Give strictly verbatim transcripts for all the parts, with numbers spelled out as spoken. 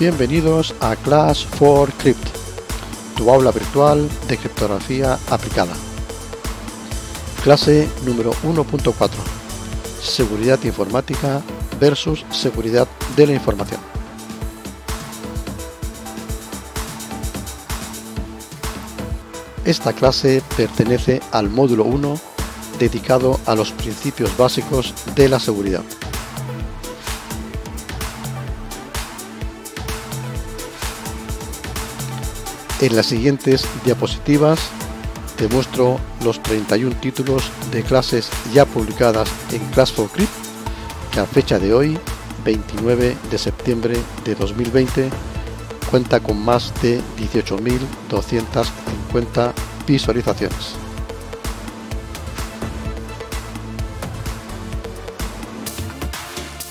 Bienvenidos a Class for Crypt, tu aula virtual de criptografía aplicada. Clase número uno punto cuatro. Seguridad informática versus seguridad de la información. Esta clase pertenece al módulo uno dedicado a los principios básicos de la seguridad. En las siguientes diapositivas te muestro los treinta y uno títulos de clases ya publicadas en Class for Crypt que a fecha de hoy, veintinueve de septiembre de dos mil veinte, cuenta con más de dieciocho mil doscientas cincuenta visualizaciones.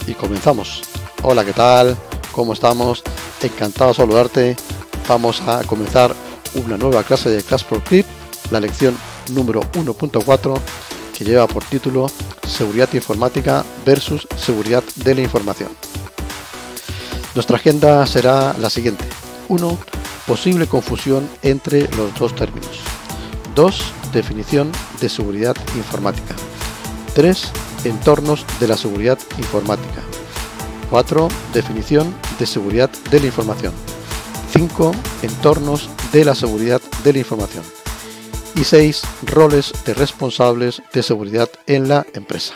Y comenzamos. Hola, ¿qué tal? ¿Cómo estamos? Encantado de saludarte. Vamos a comenzar una nueva clase de Class for Crypt, la lección número uno punto cuatro, que lleva por título Seguridad informática versus seguridad de la información. Nuestra agenda será la siguiente. uno. Posible confusión entre los dos términos. dos. Definición de seguridad informática. tres. Entornos de la seguridad informática. cuatro. Definición de seguridad de la información. cinco. Entornos de la seguridad de la información. Y seis. Roles de responsables de seguridad en la empresa.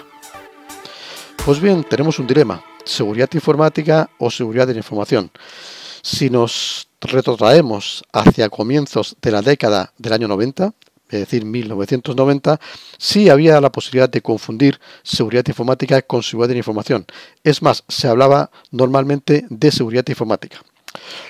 Pues bien, tenemos un dilema. Seguridad informática o seguridad de la información. Si nos retrotraemos hacia comienzos de la década del año noventa, es decir, mil novecientos noventa, sí había la posibilidad de confundir seguridad informática con seguridad de la información. Es más, se hablaba normalmente de seguridad informática.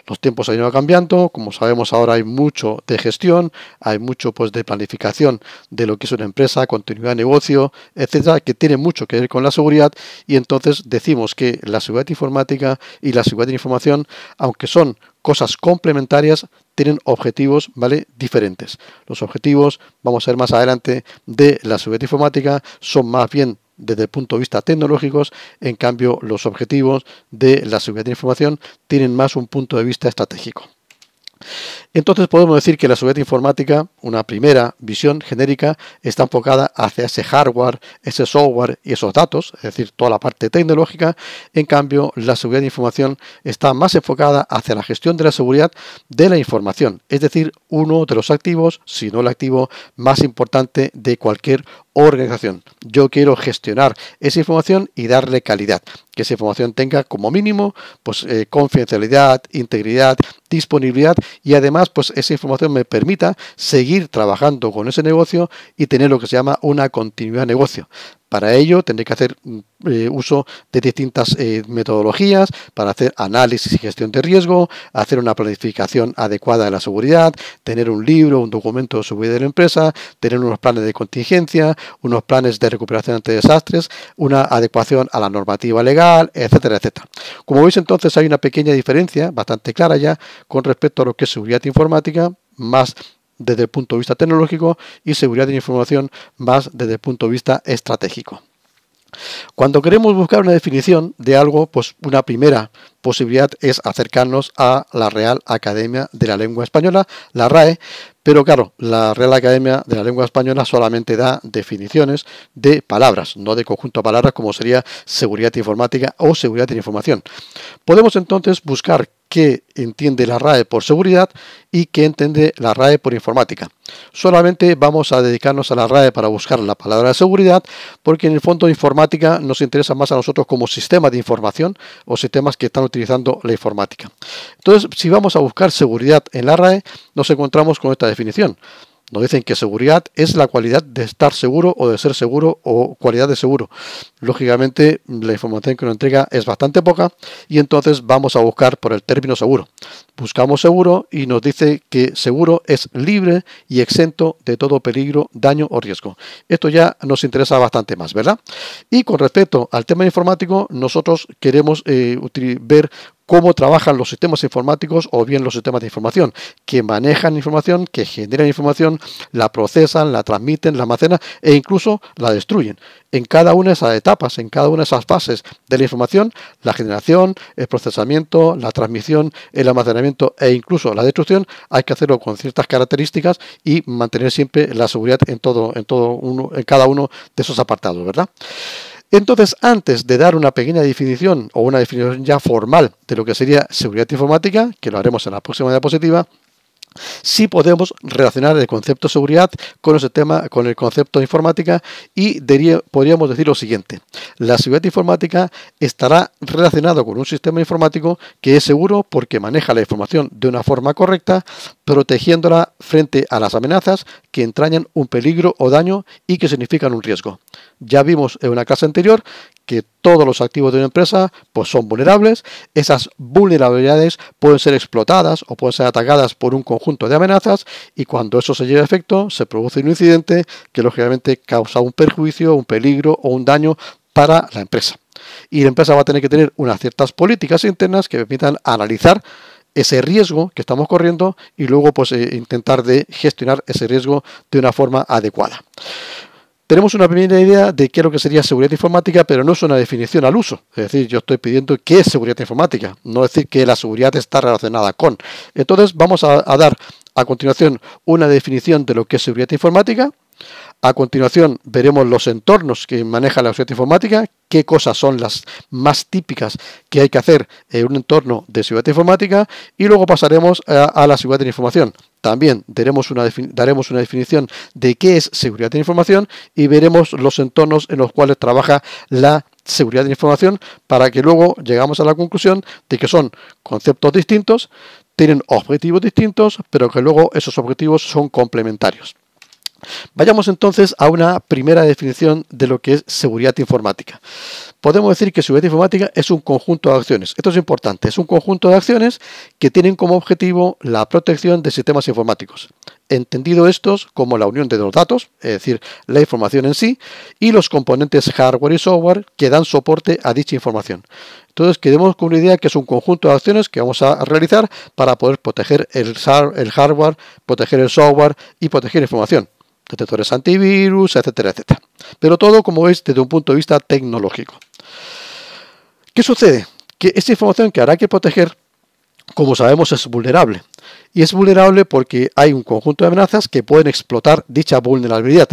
Los tiempos han ido cambiando, como sabemos ahora hay mucho de gestión, hay mucho pues de planificación de lo que es una empresa, continuidad de negocio, etcétera, que tiene mucho que ver con la seguridad, y entonces decimos que la seguridad informática y la seguridad de información, aunque son cosas complementarias, tienen objetivos, ¿vale?, diferentes. Los objetivos, vamos a ver más adelante, de la seguridad informática son más bien desde el punto de vista tecnológicos, en cambio los objetivos de la seguridad de la información tienen más un punto de vista estratégico. Entonces podemos decir que la seguridad informática, una primera visión genérica, está enfocada hacia ese hardware, ese software y esos datos, es decir, toda la parte tecnológica. En cambio, la seguridad de información está más enfocada hacia la gestión de la seguridad de la información, es decir, uno de los activos, si no el activo más importante de cualquier organización. Yo quiero gestionar esa información y darle calidad, que esa información tenga como mínimo pues eh, confidencialidad, integridad, disponibilidad, y además pues esa información me permita seguir trabajando con ese negocio y tener lo que se llama una continuidad de negocio. Para ello tendré que hacer eh, uso de distintas eh, metodologías para hacer análisis y gestión de riesgo, hacer una planificación adecuada de la seguridad, tener un libro, un documento de seguridad de la empresa, tener unos planes de contingencia, unos planes de recuperación ante desastres, una adecuación a la normativa legal, etcétera, etcétera. Como veis, entonces hay una pequeña diferencia, bastante clara ya, con respecto a lo que es seguridad informática, más desde el punto de vista tecnológico, y seguridad de la información más desde el punto de vista estratégico. Cuando queremos buscar una definición de algo, pues una primera posibilidad es acercarnos a la Real Academia de la Lengua Española, la R A E, pero claro, la Real Academia de la Lengua Española solamente da definiciones de palabras, no de conjunto de palabras como sería seguridad informática o seguridad de la información. Podemos entonces buscar qué entiende la R A E por seguridad y qué entiende la R A E por informática. Solamente vamos a dedicarnos a la R A E para buscar la palabra seguridad, porque en el fondo informática nos interesa más a nosotros como sistema de información o sistemas que están utilizando la informática. Entonces, si vamos a buscar seguridad en la R A E, nos encontramos con esta definición. Nos dicen que seguridad es la cualidad de estar seguro o de ser seguro o cualidad de seguro. Lógicamente, la información que nos entrega es bastante poca y entonces vamos a buscar por el término seguro. Buscamos seguro y nos dice que seguro es libre y exento de todo peligro, daño o riesgo. Esto ya nos interesa bastante más, ¿verdad? Y con respecto al tema informático, nosotros queremos eh, ver cómo trabajan los sistemas informáticos o bien los sistemas de información, que manejan información, que generan información, la procesan, la transmiten, la almacenan e incluso la destruyen. En cada una de esas etapas, en cada una de esas fases de la información, la generación, el procesamiento, la transmisión, el almacenamiento e incluso la destrucción, hay que hacerlo con ciertas características y mantener siempre la seguridad en todo, en todo uno, en cada uno de esos apartados, ¿verdad? Entonces, antes de dar una pequeña definición o una definición ya formal de lo que sería seguridad informática, que lo haremos en la próxima diapositiva, sí podemos relacionar el concepto de seguridad con el, sistema, con el concepto de informática y diría, podríamos decir lo siguiente. La seguridad informática estará relacionada con un sistema informático que es seguro porque maneja la información de una forma correcta, protegiéndola frente a las amenazas que entrañan un peligro o daño y que significan un riesgo. Ya vimos en una clase anterior que todos los activos de una empresa pues, son vulnerables. Esas vulnerabilidades pueden ser explotadas o pueden ser atacadas por un conjunto de amenazas y cuando eso se lleva a efecto se produce un incidente que lógicamente causa un perjuicio, un peligro o un daño para la empresa. Y la empresa va a tener que tener unas ciertas políticas internas que permitan analizar ese riesgo que estamos corriendo y luego pues, eh, intentar de gestionar ese riesgo de una forma adecuada. Tenemos una primera idea de qué es lo que sería seguridad informática, pero no es una definición al uso. Es decir, yo estoy pidiendo qué es seguridad informática, no decir que la seguridad está relacionada con. Entonces, vamos a, a dar a continuación una definición de lo que es seguridad informática. A continuación, veremos los entornos que maneja la seguridad informática, qué cosas son las más típicas que hay que hacer en un entorno de seguridad informática y luego pasaremos a, a la seguridad de la información. También daremos una, daremos una definición de qué es seguridad de información y veremos los entornos en los cuales trabaja la seguridad de información para que luego llegamos a la conclusión de que son conceptos distintos, tienen objetivos distintos, pero que luego esos objetivos son complementarios. Vayamos entonces a una primera definición de lo que es seguridad informática. Podemos decir que seguridad informática es un conjunto de acciones. Esto es importante, es un conjunto de acciones que tienen como objetivo la protección de sistemas informáticos, entendido estos como la unión de los datos, es decir, la información en sí, y los componentes hardware y software que dan soporte a dicha información. Entonces, quedemos con una idea que es un conjunto de acciones que vamos a realizar para poder proteger el hardware, proteger el software y proteger la información. Detectores antivirus, etcétera, etcétera. Pero todo, como veis, desde un punto de vista tecnológico. ¿Qué sucede? Que esta información que habrá que proteger, como sabemos, es vulnerable. Y es vulnerable porque hay un conjunto de amenazas que pueden explotar dicha vulnerabilidad.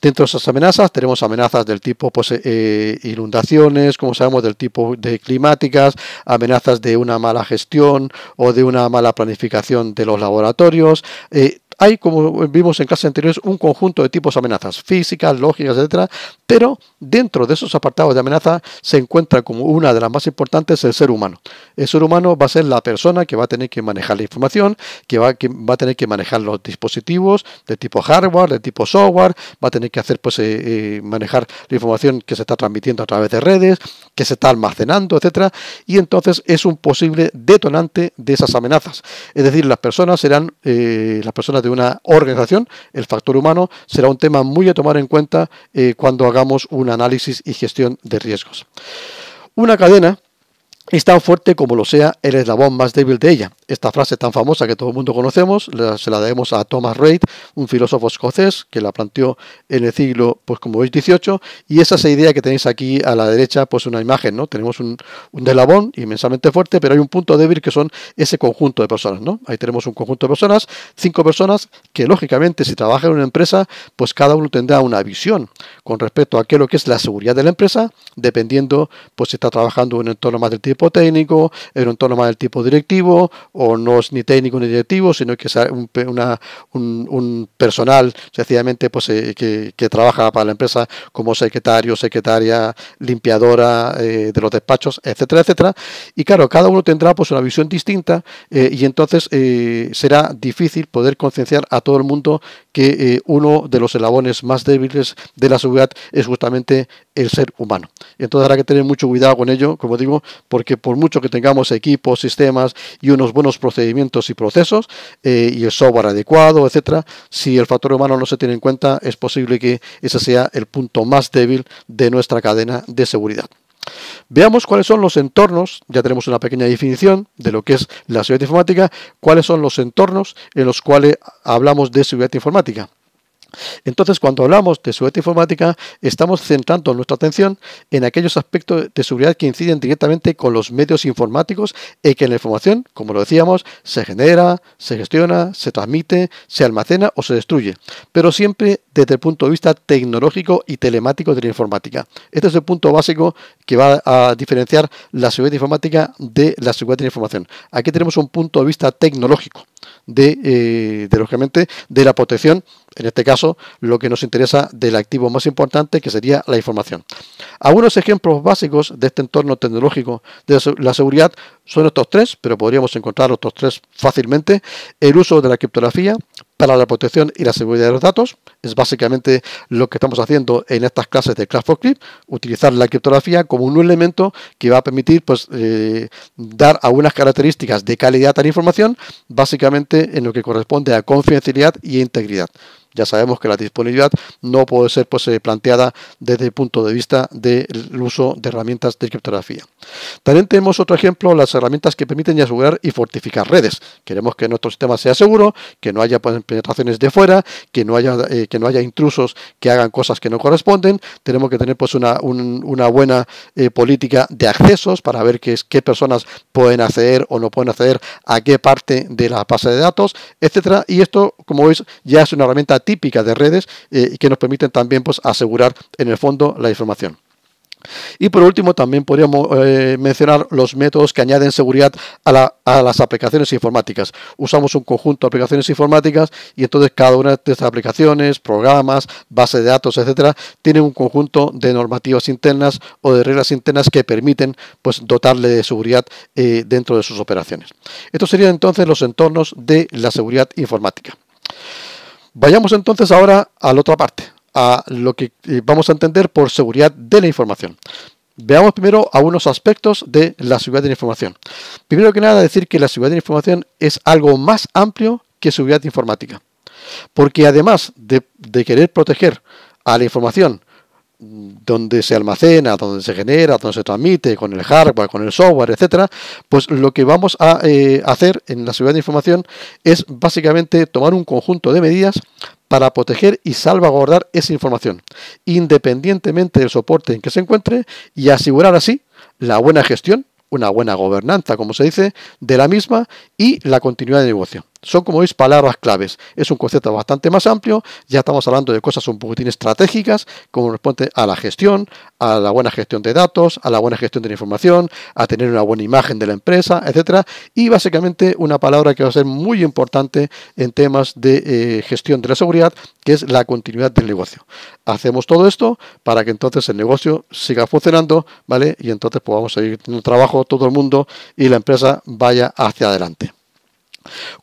Dentro de esas amenazas tenemos amenazas del tipo pues, eh, inundaciones, como sabemos, del tipo de climáticas, amenazas de una mala gestión o de una mala planificación de los laboratorios. Eh, Hay, como vimos en clases anteriores, un conjunto de tipos de amenazas, físicas, lógicas, etcétera, pero dentro de esos apartados de amenaza se encuentra como una de las más importantes el ser humano. El ser humano va a ser la persona que va a tener que manejar la información, que va, que va a tener que manejar los dispositivos de tipo hardware, de tipo software, va a tener que hacer pues eh, manejar la información que se está transmitiendo a través de redes, que se está almacenando, etcétera, y entonces es un posible detonante de esas amenazas. Es decir, las personas serán eh, las personas de una organización, el factor humano será un tema muy a tomar en cuenta eh, cuando hagamos un análisis y gestión de riesgos. Una cadena es tan fuerte como lo sea el eslabón más débil de ella. Esta frase tan famosa que todo el mundo conocemos, la, se la debemos a Thomas Reid, un filósofo escocés que la planteó en el siglo, pues como veis, dieciocho, y esa es la idea que tenéis aquí a la derecha, pues una imagen, ¿no? Tenemos un, un eslabón inmensamente fuerte, pero hay un punto débil que son ese conjunto de personas, ¿no? Ahí tenemos un conjunto de personas, cinco personas, que lógicamente si trabajan en una empresa, pues cada uno tendrá una visión con respecto a qué es lo que es la seguridad de la empresa, dependiendo, pues si está trabajando en un entorno más del tipo técnico, en un entorno más del tipo directivo, o no es ni técnico ni directivo, sino que es un, una, un, un personal sencillamente pues, eh, que, que trabaja para la empresa como secretario, secretaria, limpiadora eh, de los despachos, etcétera, etcétera. Y claro, cada uno tendrá pues, una visión distinta eh, y entonces eh, será difícil poder concienciar a todo el mundo que eh, uno de los eslabones más débiles de la seguridad es justamente el ser humano. Entonces habrá que tener mucho cuidado con ello, como digo, porque por mucho que tengamos equipos, sistemas y unos buenos los procedimientos y procesos eh, y el software adecuado, etcétera, si el factor humano no se tiene en cuenta, es posible que ese sea el punto más débil de nuestra cadena de seguridad. Veamos cuáles son los entornos, ya tenemos una pequeña definición de lo que es la seguridad informática, cuáles son los entornos en los cuales hablamos de seguridad informática. Entonces, cuando hablamos de seguridad informática, estamos centrando nuestra atención en aquellos aspectos de seguridad que inciden directamente con los medios informáticos y que en la información, como lo decíamos, se genera, se gestiona, se transmite, se almacena o se destruye, pero siempre desde el punto de vista tecnológico y telemático de la informática. Este es el punto básico que va a diferenciar la seguridad informática de la seguridad de la información. Aquí tenemos un punto de vista tecnológico de, eh, de lógicamente, de la protección. En este caso, lo que nos interesa del activo más importante, que sería la información. Algunos ejemplos básicos de este entorno tecnológico de la seguridad son estos tres, pero podríamos encontrar otros tres fácilmente. El uso de la criptografía para la protección y la seguridad de los datos. Es básicamente lo que estamos haciendo en estas clases de Class for Crypt, utilizar la criptografía como un elemento que va a permitir pues, eh, dar algunas características de calidad a la información, básicamente en lo que corresponde a confidencialidad y integridad. Ya sabemos que la disponibilidad no puede ser pues, eh, planteada desde el punto de vista del uso de herramientas de criptografía. También tenemos otro ejemplo, las herramientas que permiten asegurar y fortificar redes. Queremos que nuestro sistema sea seguro, que no haya pues, penetraciones de fuera, que no haya, eh, que no haya intrusos que hagan cosas que no corresponden. Tenemos que tener pues, una, un, una buena eh, política de accesos para ver qué, qué personas pueden acceder o no pueden acceder a qué parte de la base de datos, etcétera. Y esto, como veis, ya es una herramienta típica de redes eh, que nos permiten también pues, asegurar en el fondo la información. Y por último también podríamos eh, mencionar los métodos que añaden seguridad a, la, a las aplicaciones informáticas. Usamos un conjunto de aplicaciones informáticas y entonces cada una de estas aplicaciones, programas, base de datos, etcétera, tiene un conjunto de normativas internas o de reglas internas que permiten pues, dotarle de seguridad eh, dentro de sus operaciones. Estos serían entonces los entornos de la seguridad informática. Vayamos entonces ahora a la otra parte, a lo que vamos a entender por seguridad de la información. Veamos primero algunos aspectos de la seguridad de la información. Primero que nada, decir que la seguridad de la información es algo más amplio que seguridad informática. Porque además de, de querer proteger a la información donde se almacena, donde se genera, donde se transmite, con el hardware, con el software, etcétera, pues lo que vamos a eh, hacer en la seguridad de información es básicamente tomar un conjunto de medidas para proteger y salvaguardar esa información, independientemente del soporte en que se encuentre, y asegurar así la buena gestión, una buena gobernanza, como se dice, de la misma y la continuidad de negocio. Son, como veis, palabras claves. Es un concepto bastante más amplio. Ya estamos hablando de cosas un poquitín estratégicas, como responde a la gestión, a la buena gestión de datos, a la buena gestión de la información, a tener una buena imagen de la empresa, etcétera. Y básicamente una palabra que va a ser muy importante en temas de eh, gestión de la seguridad, que es la continuidad del negocio. Hacemos todo esto para que entonces el negocio siga funcionando, ¿vale? Y entonces podamos seguir teniendo trabajo todo el mundo y la empresa vaya hacia adelante.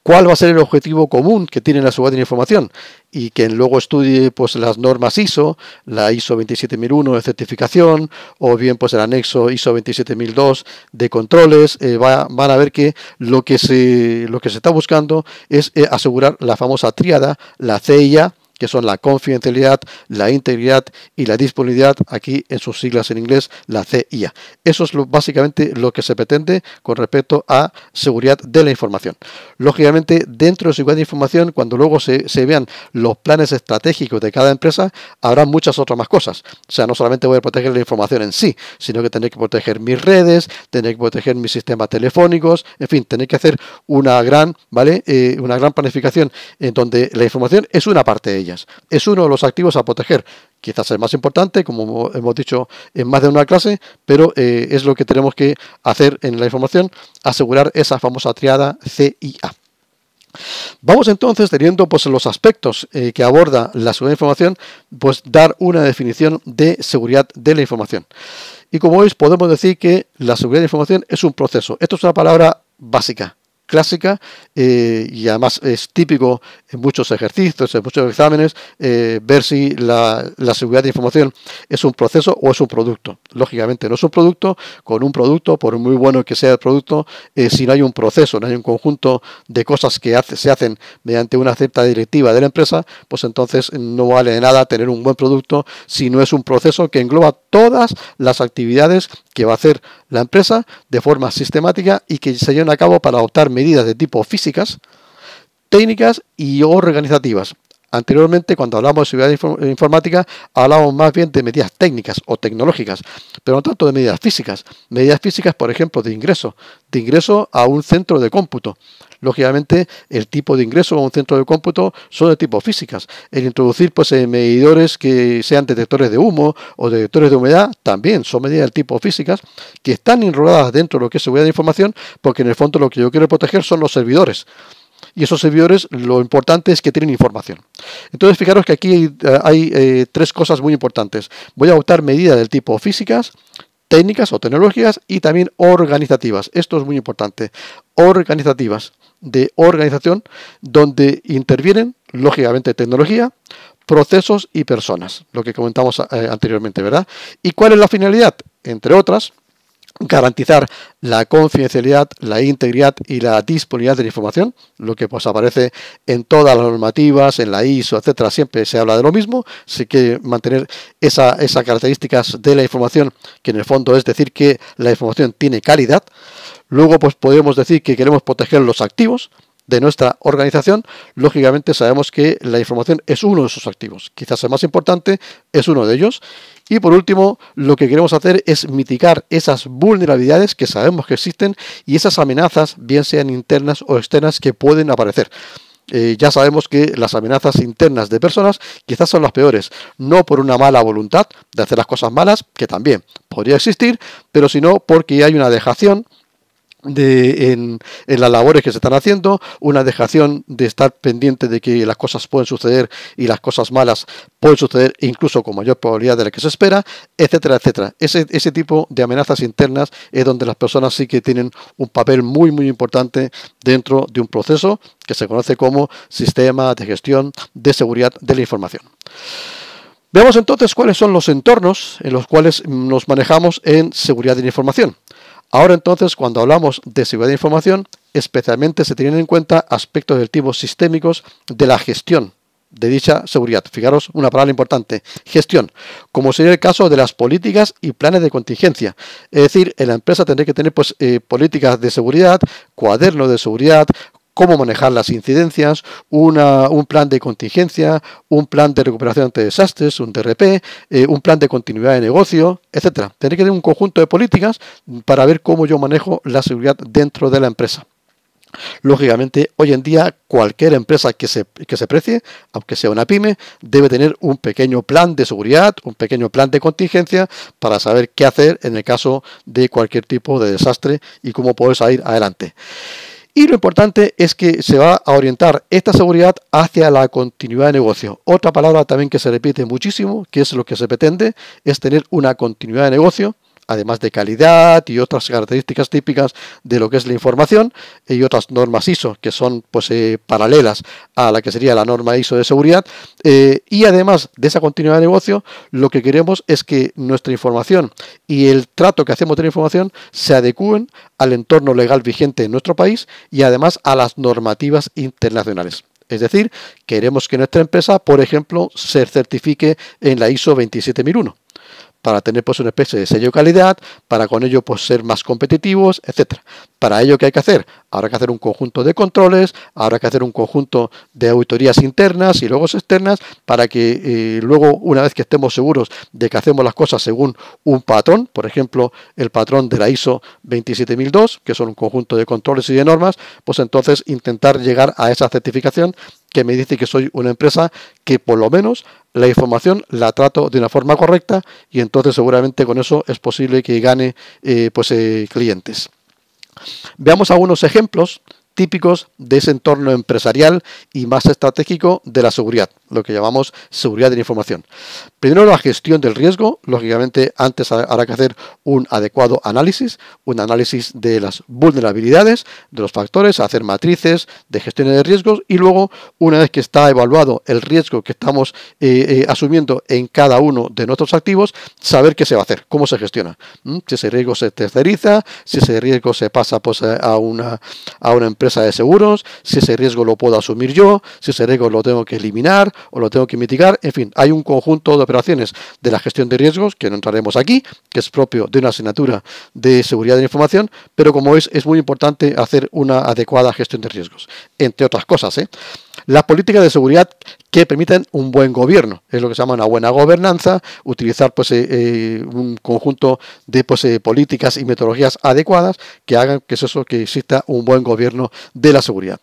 ¿Cuál va a ser el objetivo común que tiene la seguridad de la información? Y que luego estudie pues, las normas I S O, la I S O veintisiete mil uno de certificación, o bien pues, el anexo I S O veintisiete mil dos de controles, eh, va, van a ver que lo que se, lo que se está buscando es eh, asegurar la famosa tríada, la C I A, que son la confidencialidad, la integridad y la disponibilidad, aquí en sus siglas en inglés, la C I A. Eso es lo, básicamente lo que se pretende con respecto a seguridad de la información. Lógicamente, dentro de seguridad de información, cuando luego se, se vean los planes estratégicos de cada empresa, habrá muchas otras más cosas. O sea, no solamente voy a proteger la información en sí, sino que tendré que proteger mis redes, tendré que proteger mis sistemas telefónicos, en fin, tendré que hacer una gran, ¿vale? Eh, una gran planificación en donde la información es una parte de ella. Es uno de los activos a proteger, quizás el más importante, como hemos dicho en más de una clase, pero eh, es lo que tenemos que hacer en la información, asegurar esa famosa triada C I A. Vamos entonces, teniendo pues, los aspectos eh, que aborda la seguridad de información, pues dar una definición de seguridad de la información. Y como veis, podemos decir que la seguridad de información es un proceso. Esto es una palabra básica, clásica, eh, y además es típico en muchos ejercicios, en muchos exámenes, eh, ver si la, la seguridad de información es un proceso o es un producto. Lógicamente no es un producto, con un producto, por muy bueno que sea el producto, eh, si no hay un proceso, no hay un conjunto de cosas que hace, se hacen mediante una cierta directiva de la empresa, pues entonces no vale de nada tener un buen producto si no es un proceso que engloba todas las actividades que va a hacer la empresa de forma sistemática y que se lleven a cabo para adoptar medidas de tipo físicas, técnicas y organizativas. Anteriormente, cuando hablamos de seguridad informática, hablábamos más bien de medidas técnicas o tecnológicas, pero no tanto de medidas físicas. Medidas físicas, por ejemplo, de ingreso, de ingreso a un centro de cómputo. Lógicamente, el tipo de ingreso a un centro de cómputo son de tipo físicas. El introducir pues medidores que sean detectores de humo o detectores de humedad también son medidas del tipo físicas que están enroladas dentro de lo que es seguridad de información, porque en el fondo lo que yo quiero proteger son los servidores. Y esos servidores, lo importante es que tienen información. Entonces, fijaros que aquí hay, hay eh, tres cosas muy importantes. Voy a adoptar medidas del tipo físicas, técnicas o tecnológicas y también organizativas. Esto es muy importante. Organizativas, de organización, donde intervienen, lógicamente, tecnología, procesos y personas. Lo que comentamos eh, anteriormente, ¿verdad? ¿Y cuál es la finalidad? Entre otras, garantizar la confidencialidad, la integridad y la disponibilidad de la información, lo que pues aparece en todas las normativas, en la I S O, etcétera. Siempre se habla de lo mismo, así que mantener esa, esas características de la información, que en el fondo es decir que la información tiene calidad. Luego pues podemos decir que queremos proteger los activos de nuestra organización. Lógicamente sabemos que la información es uno de sus activos, quizás el más importante, es uno de ellos. Y por último, lo que queremos hacer es mitigar esas vulnerabilidades que sabemos que existen y esas amenazas, bien sean internas o externas, que pueden aparecer. Eh, ya sabemos que las amenazas internas de personas quizás son las peores, no por una mala voluntad de hacer las cosas malas, que también podría existir, pero sino porque hay una dejación De, en, en las labores que se están haciendo, una dejación de estar pendiente de que las cosas pueden suceder y las cosas malas pueden suceder incluso con mayor probabilidad de la que se espera, etcétera, etcétera. Ese, ese tipo de amenazas internas es donde las personas sí que tienen un papel muy, muy importante dentro de un proceso que se conoce como sistema de gestión de seguridad de la información. Veamos entonces cuáles son los entornos en los cuales nos manejamos en seguridad de la información. Ahora entonces, cuando hablamos de seguridad de información, especialmente se tienen en cuenta aspectos del tipo sistémicos de la gestión de dicha seguridad. Fijaros una palabra importante, gestión, como sería el caso de las políticas y planes de contingencia. Es decir, en la empresa tendrá que tener pues, eh, políticas de seguridad, cuadernos de seguridad, cómo manejar las incidencias, una, un plan de contingencia, un plan de recuperación ante desastres, un D R P, eh, un plan de continuidad de negocio, etcétera. Tendré que tener un conjunto de políticas para ver cómo yo manejo la seguridad dentro de la empresa. Lógicamente, hoy en día, cualquier empresa que se, que se precie, aunque sea una pyme, debe tener un pequeño plan de seguridad, un pequeño plan de contingencia para saber qué hacer en el caso de cualquier tipo de desastre y cómo poder salir adelante. Y lo importante es que se va a orientar esta seguridad hacia la continuidad de negocio. Otra palabra también que se repite muchísimo, que es lo que se pretende, es tener una continuidad de negocio, además de calidad y otras características típicas de lo que es la información y otras normas I S O que son pues, eh, paralelas a la que sería la norma I S O de seguridad. Eh, y además de esa continuidad de negocio, lo que queremos es que nuestra información y el trato que hacemos de la información se adecúen al entorno legal vigente en nuestro país y además a las normativas internacionales. Es decir, queremos que nuestra empresa, por ejemplo, se certifique en la I S O veintisiete mil uno. Para tener pues una especie de sello de calidad, para con ello pues ser más competitivos, etcétera. Para ello, ¿qué hay que hacer? Habrá que hacer un conjunto de controles, habrá que hacer un conjunto de auditorías internas y luego externas, para que eh, luego, una vez que estemos seguros de que hacemos las cosas según un patrón, por ejemplo, el patrón de la I S O veintisiete mil dos, que son un conjunto de controles y de normas, pues entonces intentar llegar a esa certificación que me dice que soy una empresa que por lo menos la información la trato de una forma correcta, y entonces seguramente con eso es posible que gane eh, pues, eh, clientes. Veamos algunos ejemplos típicos de ese entorno empresarial y más estratégico de la seguridad, lo que llamamos seguridad de la información. Primero, la gestión del riesgo. Lógicamente, antes habrá que hacer un adecuado análisis, un análisis de las vulnerabilidades, de los factores, hacer matrices de gestiones de riesgos, y luego, una vez que está evaluado el riesgo que estamos eh, eh, asumiendo en cada uno de nuestros activos, saber qué se va a hacer, cómo se gestiona, ¿Mm? si ese riesgo se terceriza, si ese riesgo se pasa pues, a una, a una empresa empresa de seguros, si ese riesgo lo puedo asumir yo, si ese riesgo lo tengo que eliminar o lo tengo que mitigar. En fin, hay un conjunto de operaciones de la gestión de riesgos que no entraremos aquí, que es propio de una asignatura de seguridad de la información, pero como es, es muy importante hacer una adecuada gestión de riesgos, entre otras cosas, ¿eh? Las políticas de seguridad que permiten un buen gobierno, es lo que se llama una buena gobernanza, utilizar pues, eh, eh, un conjunto de pues, eh, políticas y metodologías adecuadas que hagan que, es eso, que exista un buen gobierno de la seguridad.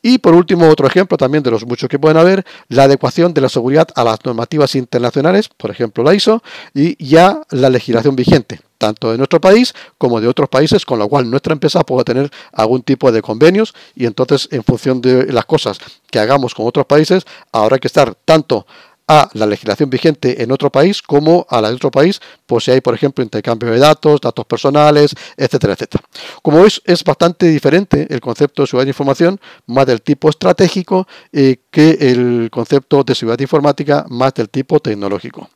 Y por último, otro ejemplo también de los muchos que pueden haber, la adecuación de la seguridad a las normativas internacionales, por ejemplo la I S O, y ya la legislación vigente, tanto de nuestro país como de otros países, con lo cual nuestra empresa puede tener algún tipo de convenios, y entonces en función de las cosas que hagamos con otros países, habrá que estar tanto a la legislación vigente en otro país como a la de otro país, pues si hay, por ejemplo, intercambio de datos, datos personales, etcétera, etcétera. Como veis, es bastante diferente el concepto de seguridad de información, más del tipo estratégico, eh, que el concepto de seguridad informática, más del tipo tecnológico.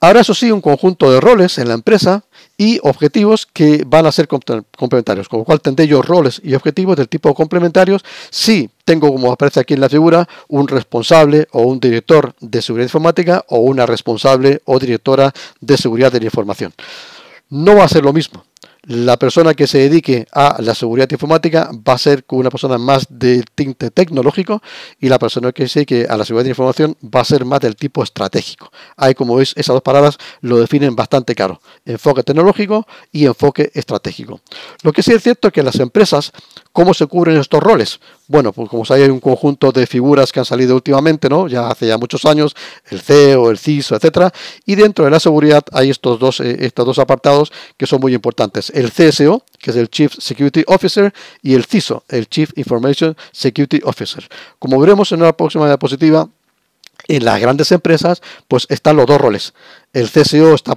Habrá, eso sí, un conjunto de roles en la empresa y objetivos que van a ser complementarios, con lo cual tendré yo roles y objetivos del tipo complementarios si tengo, como aparece aquí en la figura, un responsable o un director de seguridad informática o una responsable o directora de seguridad de la información. No va a ser lo mismo. La persona que se dedique a la seguridad informática va a ser una persona más de tinte tecnológico, y la persona que se dedique a la seguridad de información va a ser más del tipo estratégico. Ahí, como veis, esas dos palabras lo definen bastante claro: enfoque tecnológico y enfoque estratégico. Lo que sí es cierto es que las empresas, ¿cómo se cubren estos roles? Bueno, pues como sabéis, hay un conjunto de figuras que han salido últimamente, ¿no? Ya hace ya muchos años, el C E O, el C I S O, etcétera. Y dentro de la seguridad hay estos dos, eh, estos dos apartados que son muy importantes: el C S O, que es el Chief Security Officer, y el C I S O, el Chief Information Security Officer. Como veremos en una próxima diapositiva, en las grandes empresas pues están los dos roles. El C S O está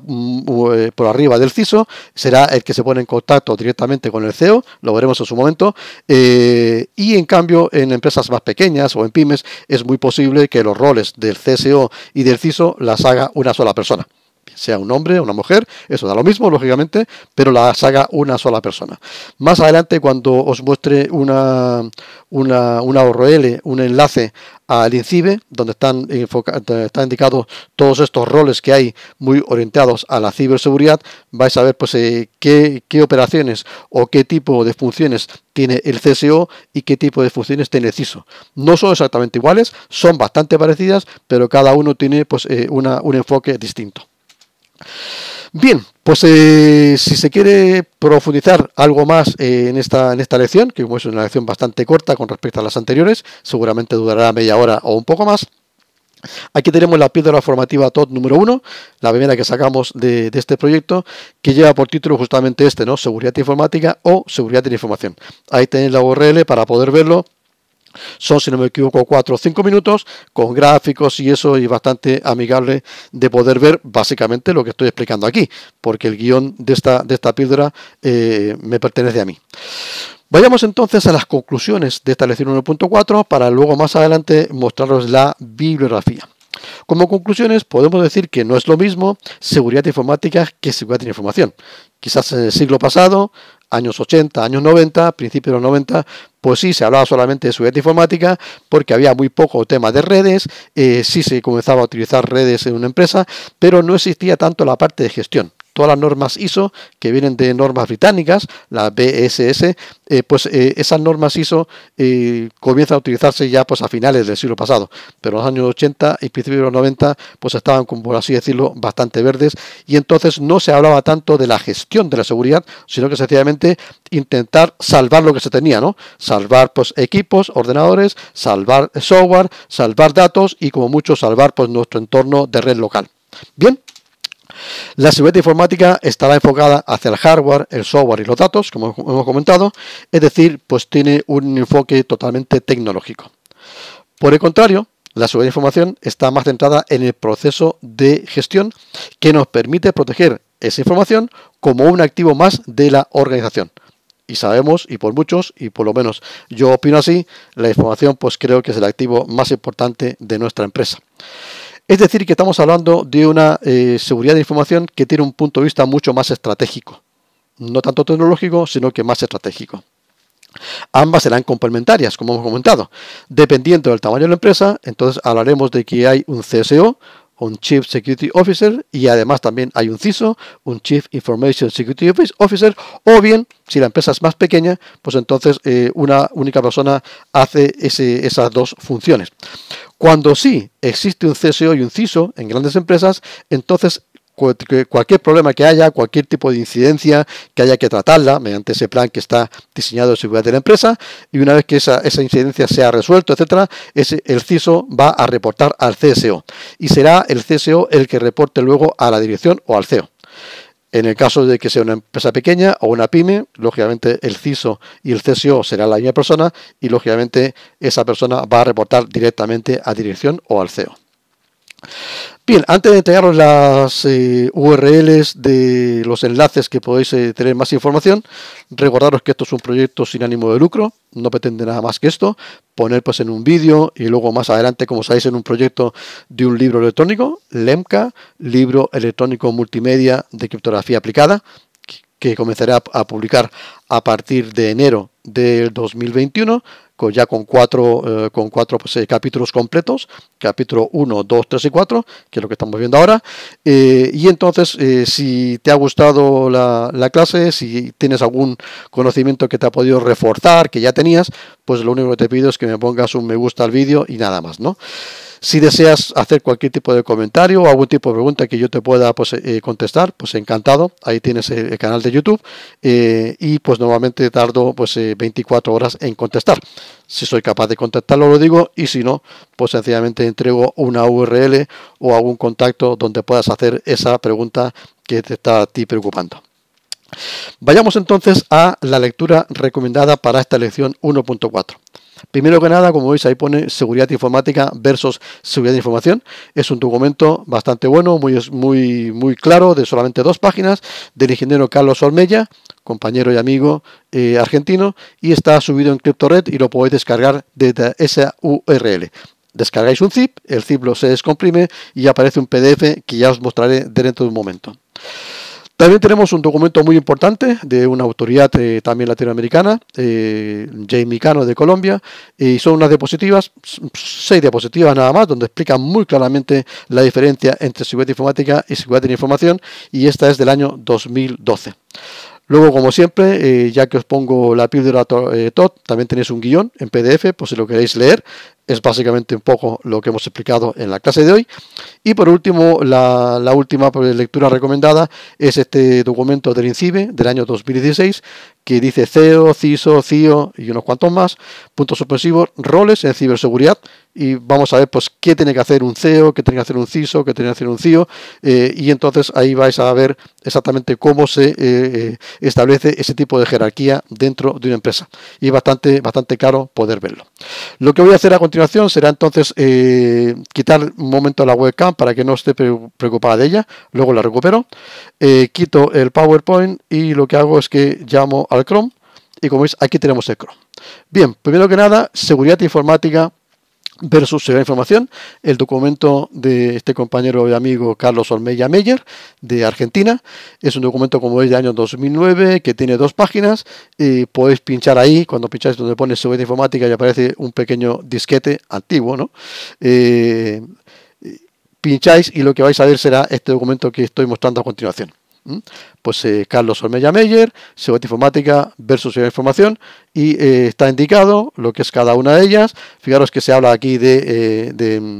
por arriba del C I S O, será el que se pone en contacto directamente con el C E O, lo veremos en su momento, eh, y en cambio en empresas más pequeñas o en pymes es muy posible que los roles del C S O y del C I S O las haga una sola persona, sea un hombre o una mujer, eso da lo mismo, lógicamente, pero las haga una sola persona. Más adelante, cuando os muestre una, una, una U R L, un enlace al INCIBE, donde están, están indicados todos estos roles que hay muy orientados a la ciberseguridad, vais a ver pues, eh, qué, qué operaciones o qué tipo de funciones tiene el C S O y qué tipo de funciones tiene el C I S O. No son exactamente iguales, son bastante parecidas, pero cada uno tiene pues, eh, una, un enfoque distinto. Bien, pues eh, si se quiere profundizar algo más eh, en, esta, en esta lección, que es una lección bastante corta con respecto a las anteriores, seguramente durará media hora o un poco más. Aquí tenemos la píldora formativa T O D número uno, la primera que sacamos de, de este proyecto, que lleva por título justamente este, ¿no? Seguridad informática o seguridad de la información. Ahí tenéis la U R L para poder verlo. Son, si no me equivoco, cuatro o cinco minutos con gráficos y eso, y bastante amigable de poder ver básicamente lo que estoy explicando aquí, porque el guión de esta, de esta píldora eh, me pertenece a mí. Vayamos entonces a las conclusiones de esta lección uno punto cuatro para luego más adelante mostraros la bibliografía. Como conclusiones, podemos decir que no es lo mismo seguridad informática que seguridad de la información. Quizás en el siglo pasado, años ochenta, años noventa, principios de los noventa, pues sí, se hablaba solamente de seguridad informática porque había muy poco tema de redes, eh, sí se comenzaba a utilizar redes en una empresa, pero no existía tanto la parte de gestión. Todas las normas I S O que vienen de normas británicas, la B S S, eh, pues eh, esas normas I S O eh, comienzan a utilizarse ya pues a finales del siglo pasado, pero en los años ochenta y principios de los noventa pues estaban, como por así decirlo, bastante verdes, y entonces no se hablaba tanto de la gestión de la seguridad, sino que sencillamente intentar salvar lo que se tenía, ¿no? Salvar pues equipos, ordenadores, salvar software, salvar datos y como mucho salvar pues nuestro entorno de red local. Bien. La seguridad informática estará enfocada hacia el hardware, el software y los datos, como hemos comentado, es decir, pues tiene un enfoque totalmente tecnológico. Por el contrario, la seguridad de información está más centrada en el proceso de gestión que nos permite proteger esa información como un activo más de la organización. Y sabemos, y por muchos, y por lo menos yo opino así, la información pues creo que es el activo más importante de nuestra empresa. Es decir, que estamos hablando de una eh, seguridad de información que tiene un punto de vista mucho más estratégico. No tanto tecnológico, sino que más estratégico. Ambas serán complementarias, como hemos comentado. Dependiendo del tamaño de la empresa, entonces hablaremos de que hay un C S O, un Chief Security Officer, y además también hay un C I S O, un Chief Information Security Officer, o bien, si la empresa es más pequeña, pues entonces eh, una única persona hace ese, esas dos funciones. Cuando sí existe un C S O y un C I S O en grandes empresas, entonces cualquier problema que haya, cualquier tipo de incidencia que haya que tratarla mediante ese plan que está diseñado de seguridad de la empresa, y una vez que esa, esa incidencia sea resuelta, etcétera, ese, el C I S O va a reportar al C S O y será el C S O el que reporte luego a la dirección o al C E O. En el caso de que sea una empresa pequeña o una pyme, lógicamente el C I S O y el C S O será la misma persona y lógicamente esa persona va a reportar directamente a dirección o al C E O. Bien, antes de entregaros las eh, U R Ls de los enlaces que podéis eh, tener más información, recordaros que esto es un proyecto sin ánimo de lucro, no pretende nada más que esto, poner pues en un vídeo y luego más adelante, como sabéis, en un proyecto de un libro electrónico, LEMCA, libro electrónico multimedia de criptografía aplicada, que comenzará a publicar a partir de enero del dos mil veintiuno, con, ya con cuatro, eh, con cuatro pues, eh, capítulos completos, capítulo uno, dos, tres y cuatro, que es lo que estamos viendo ahora. Eh, y entonces, eh, si te ha gustado la, la clase, si tienes algún conocimiento que te ha podido reforzar, que ya tenías, pues lo único que te pido es que me pongas un me gusta al vídeo y nada más, ¿no? Si deseas hacer cualquier tipo de comentario o algún tipo de pregunta que yo te pueda pues, eh, contestar, pues encantado. Ahí tienes el canal de YouTube eh, y pues normalmente tardo pues eh, veinticuatro horas en contestar. Si soy capaz de contestarlo lo digo y si no, pues sencillamente entrego una U R L o algún contacto donde puedas hacer esa pregunta que te está a ti preocupando. Vayamos entonces a la lectura recomendada para esta lección uno punto cuatro. Primero que nada, como veis, ahí pone Seguridad Informática versus Seguridad de Información. Es un documento bastante bueno, muy, muy, muy claro, de solamente dos páginas, del ingeniero Carlos Ormella, compañero y amigo eh, argentino, y está subido en CryptoRed y lo podéis descargar desde esa U R L. Descargáis un zip, el zip lo se descomprime y aparece un P D F que ya os mostraré dentro de un momento. También tenemos un documento muy importante de una autoridad eh, también latinoamericana, eh, Jaime Cano de Colombia, y son unas diapositivas, seis diapositivas nada más, donde explican muy claramente la diferencia entre seguridad informática y seguridad de la información, y esta es del año dos mil doce. Luego, como siempre, eh, ya que os pongo la píldora eh, T O T, también tenéis un guión en P D F, por si lo queréis leer. Es básicamente un poco lo que hemos explicado en la clase de hoy. Y por último, la, la última lectura recomendada es este documento del INCIBE del año dos mil dieciséis, que dice C E O, C I S O, C I O y unos cuantos más, puntos suspensivos, roles en ciberseguridad. Y vamos a ver pues qué tiene que hacer un C E O, qué tiene que hacer un C I S O, qué tiene que hacer un C I O, eh, y entonces ahí vais a ver exactamente cómo se eh, establece ese tipo de jerarquía dentro de una empresa, y es bastante, bastante claro poder verlo. Lo que voy a hacer a continuación será entonces eh, quitar un momento la webcam para que no esté preocupada de ella, luego la recupero, eh, quito el PowerPoint y lo que hago es que llamo al Chrome y como veis aquí tenemos el Chrome. Bien, primero que nada, seguridad informática versus seguridad de información, el documento de este compañero y amigo Carlos Ormella Meyer de Argentina. Es un documento, como veis, de año dos mil nueve, que tiene dos páginas. Y podéis pinchar ahí, cuando pincháis donde pone seguridad informática y aparece un pequeño disquete antiguo, ¿no? Eh, pincháis y lo que vais a ver será este documento que estoy mostrando a continuación. Pues eh, Carlos Ormella Meyer, seguridad informática versus seguridad de información, y eh, está indicado lo que es cada una de ellas. Fijaros que se habla aquí de, eh, de,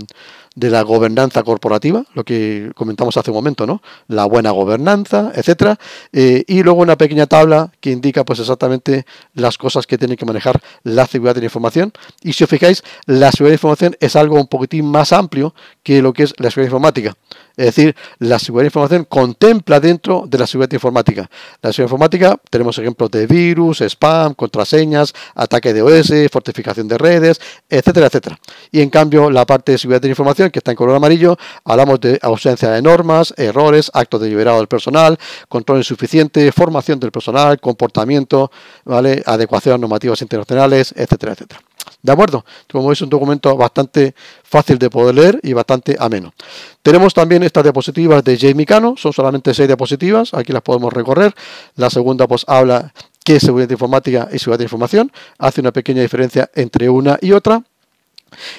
de la gobernanza corporativa, lo que comentamos hace un momento, ¿no? La buena gobernanza, etcétera, eh, y luego una pequeña tabla que indica pues exactamente las cosas que tiene que manejar la seguridad de la información. Y si os fijáis, la seguridad de información es algo un poquitín más amplio que lo que es la seguridad informática. Es decir, la seguridad de información contempla dentro de la seguridad informática. La seguridad informática tenemos ejemplos de virus, spam, contraseñas, ataque de O S, fortificación de redes, etcétera, etcétera. Y en cambio, la parte de seguridad de información, que está en color amarillo, hablamos de ausencia de normas, errores, actos deliberados del personal, control insuficiente, formación del personal, comportamiento, ¿vale?, adecuación a normativas internacionales, etcétera, etcétera. ¿De acuerdo? Como veis, es un documento bastante fácil de poder leer y bastante ameno. Tenemos también estas diapositivas de Jaime Cano, son solamente seis diapositivas, aquí las podemos recorrer. La segunda pues habla qué es seguridad informática y seguridad de información, hace una pequeña diferencia entre una y otra.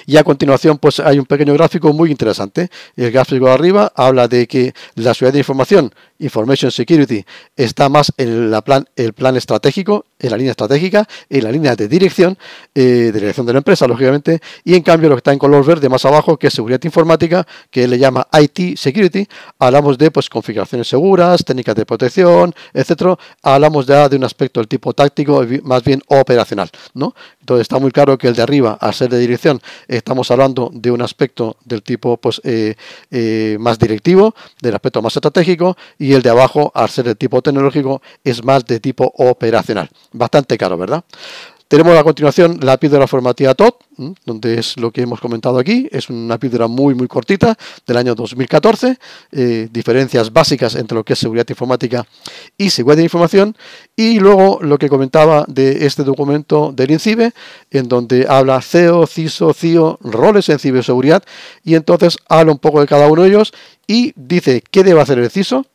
Y a continuación pues hay un pequeño gráfico muy interesante. El gráfico de arriba habla de que la seguridad de información, Information Security, está más en la plan, el plan estratégico, en la línea estratégica, en la línea de dirección, eh, de dirección de la empresa, lógicamente. Y en cambio lo que está en color verde más abajo, que es seguridad informática, que le llama I T Security, hablamos de pues configuraciones seguras, técnicas de protección, etcétera. Hablamos ya de un aspecto del tipo táctico, más bien operacional, ¿no? Entonces está muy claro que el de arriba, al ser de dirección, estamos hablando de un aspecto del tipo pues, eh, eh, más directivo, del aspecto más estratégico, y el de abajo, al ser de tipo tecnológico, es más de tipo operacional. Bastante claro, ¿verdad? Tenemos a continuación la píldora formativa T O D, donde es lo que hemos comentado aquí. Es una píldora muy, muy cortita, del año dos mil catorce. Eh, diferencias básicas entre lo que es seguridad informática y seguridad de información. Y luego lo que comentaba de este documento del INCIBE, en donde habla C E O, C I S O, C I O, roles en ciberseguridad. Y entonces habla un poco de cada uno de ellos y dice qué debe hacer el C I S O.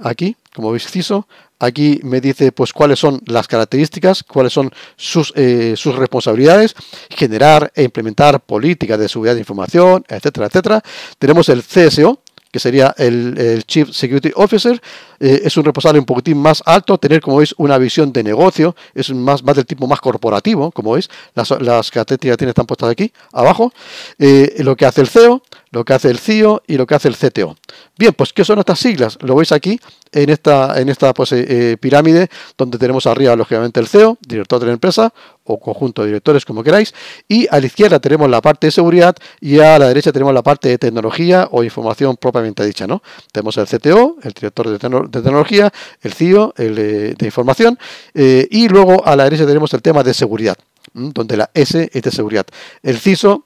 Aquí, como veis, C I S O. Aquí me dice pues cuáles son las características, cuáles son sus, eh, sus responsabilidades, generar e implementar políticas de seguridad de información, etcétera, etcétera. Tenemos el C S O, que sería el, el Chief Security Officer, eh, es un responsable un poquitín más alto, tener, como veis, una visión de negocio, es más, más del tipo más corporativo, como veis, las, las características que tiene están puestas aquí, abajo, eh, lo que hace el C E O, lo que hace el C I O y lo que hace el C T O. Bien, pues ¿qué son estas siglas? Lo veis aquí en esta, en esta pues, eh, pirámide, donde tenemos arriba, lógicamente, el C E O, director de la empresa, o conjunto de directores, como queráis, y a la izquierda tenemos la parte de seguridad y a la derecha tenemos la parte de tecnología o información propiamente dicha, ¿no? Tenemos el C T O, el director de, tecno de tecnología, el C I O, el eh, de información, eh, y luego a la derecha tenemos el tema de seguridad, ¿m? Donde la S es de seguridad. El C I S O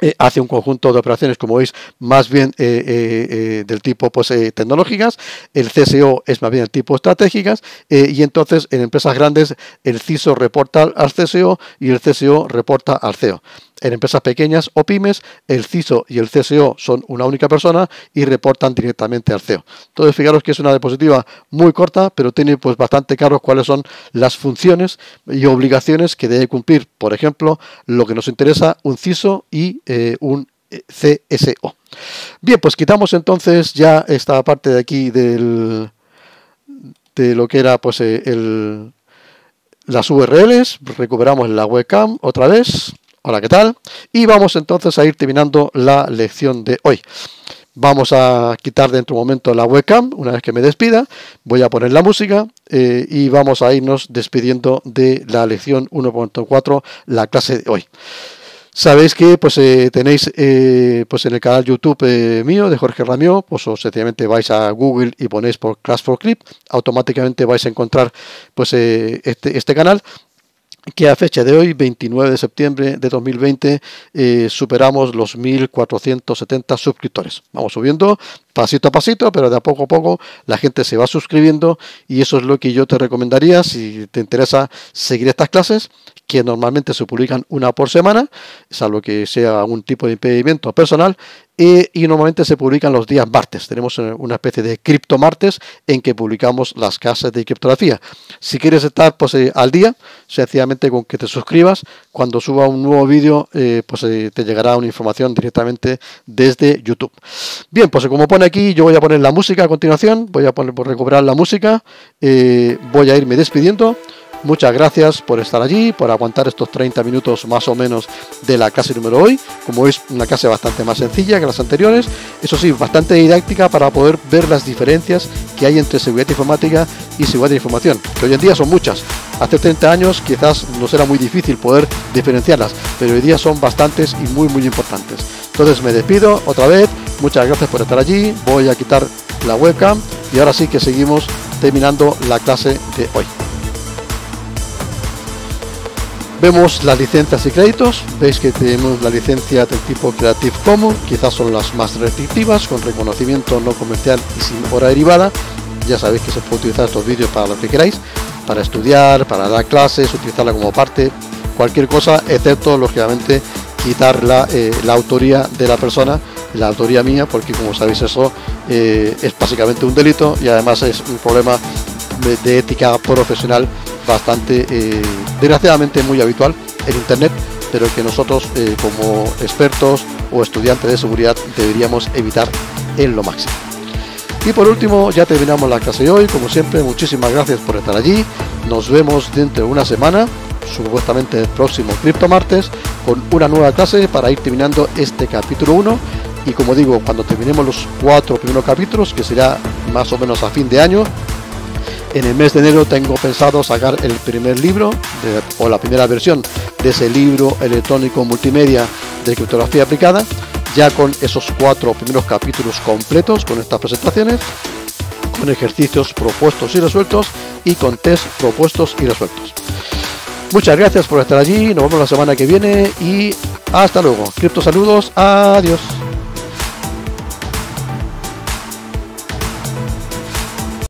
Eh, hace un conjunto de operaciones, como veis, más bien eh, eh, eh, del tipo pues, eh, tecnológicas, el C S O es más bien del tipo estratégicas, eh, y entonces en empresas grandes el C I S O reporta al C S O y el C S O reporta al C E O. En empresas pequeñas o pymes, el C I S O y el C S O son una única persona y reportan directamente al C E O. Entonces, fijaros que es una diapositiva muy corta, pero tiene pues bastante claros cuáles son las funciones y obligaciones que debe cumplir, por ejemplo, lo que nos interesa, un C I S O y eh, un C S O. Bien, pues quitamos entonces ya esta parte de aquí del, de lo que era pues eh, el, las U R Ls, recuperamos la webcam otra vez. Hola, ¿qué tal? Y vamos entonces a ir terminando la lección de hoy. Vamos a quitar dentro de un momento la webcam, una vez que me despida. Voy a poner la música eh, y vamos a irnos despidiendo de la lección uno punto cuatro, la clase de hoy. Sabéis que pues eh, tenéis eh, pues en el canal YouTube eh, mío de Jorge Ramió, pues o sencillamente vais a Google y ponéis por Class for Crypt, automáticamente vais a encontrar pues eh, este, este canal, que a fecha de hoy, veintinueve de septiembre de dos mil veinte, eh, superamos los mil cuatrocientos setenta suscriptores. Vamos subiendo pasito a pasito, pero de a poco a poco la gente se va suscribiendo y eso es lo que yo te recomendaría si te interesa seguir estas clases, que normalmente se publican una por semana, salvo que sea algún tipo de impedimento personal, eh, y normalmente se publican los días martes. Tenemos una especie de cripto martes en que publicamos las clases de criptografía. Si quieres estar pues, eh, al día, sencillamente con que te suscribas, cuando suba un nuevo vídeo, eh, pues eh, te llegará una información directamente desde YouTube. Bien, pues como pone aquí, yo voy a poner la música a continuación, voy a poner por recuperar la música, eh, voy a irme despidiendo. Muchas gracias por estar allí, por aguantar estos treinta minutos más o menos de la clase número hoy. Como veis, una clase bastante más sencilla que las anteriores. Eso sí, bastante didáctica para poder ver las diferencias que hay entre seguridad informática y seguridad de información, que hoy en día son muchas. Hace treinta años quizás nos era muy difícil poder diferenciarlas, pero hoy día son bastantes y muy muy importantes. Entonces me despido otra vez. Muchas gracias por estar allí. Voy a quitar la webcam y ahora sí que seguimos terminando la clase de hoy. Vemos las licencias y créditos. Veis que tenemos la licencia del tipo Creative Commons, quizás son las más restrictivas, con reconocimiento no comercial y sin hora derivada. Ya sabéis que se puede utilizar estos vídeos para lo que queráis, para estudiar, para dar clases, utilizarla como parte, cualquier cosa, excepto, lógicamente, quitar la, eh, la autoría de la persona, la autoría mía, porque como sabéis eso eh, es básicamente un delito y además es un problema de, de ética profesional bastante, eh, desgraciadamente muy habitual en internet, pero que nosotros eh, como expertos o estudiantes de seguridad deberíamos evitar en lo máximo. Y por último, ya terminamos la clase de hoy. Como siempre, muchísimas gracias por estar allí. Nos vemos dentro de una semana, supuestamente el próximo Cripto Martes, con una nueva clase para ir terminando este capítulo uno. Y como digo, cuando terminemos los cuatro primeros capítulos, que será más o menos a fin de año, en el mes de enero tengo pensado sacar el primer libro de, o la primera versión de ese libro electrónico multimedia de criptografía aplicada, ya con esos cuatro primeros capítulos completos, con estas presentaciones, con ejercicios propuestos y resueltos y con test propuestos y resueltos. Muchas gracias por estar allí, nos vemos la semana que viene y hasta luego. Cripto saludos, adiós.